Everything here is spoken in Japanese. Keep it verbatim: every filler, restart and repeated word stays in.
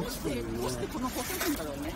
どうしてこの子たちだろうね。